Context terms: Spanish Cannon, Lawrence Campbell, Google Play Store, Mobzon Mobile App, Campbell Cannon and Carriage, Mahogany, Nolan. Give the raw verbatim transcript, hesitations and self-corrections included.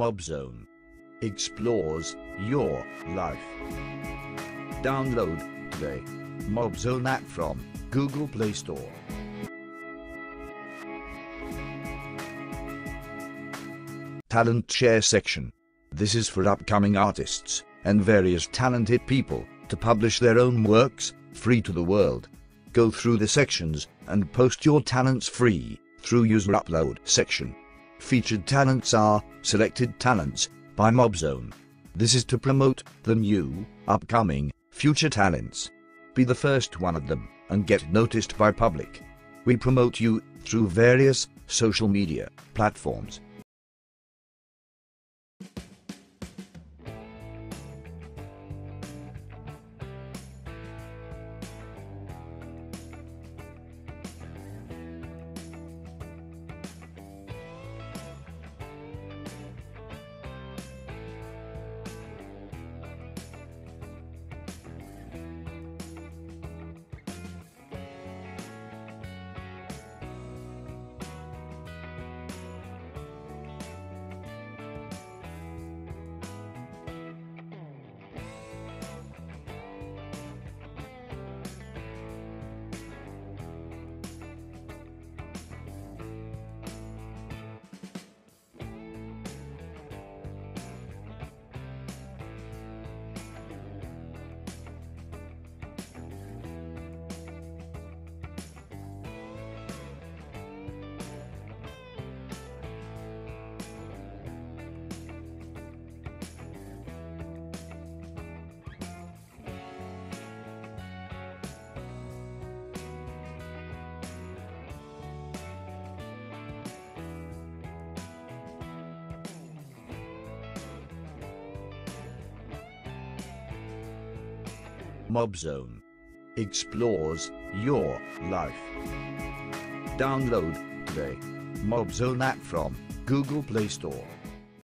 Mobzon explores your life. Download today Mobzon app from Google Play Store. Talent share section. This is for upcoming artists and various talented people to publish their own works free to the world. Go through the sections and post your talents free through user upload section. Featured talents are selected talents by Mobzon. This is to promote the new, upcoming, future talents. Be the first one of them and get noticed by public. We promote you through various social media platforms. Mobzon explores your life. Download today Mobzon app from Google Play Store.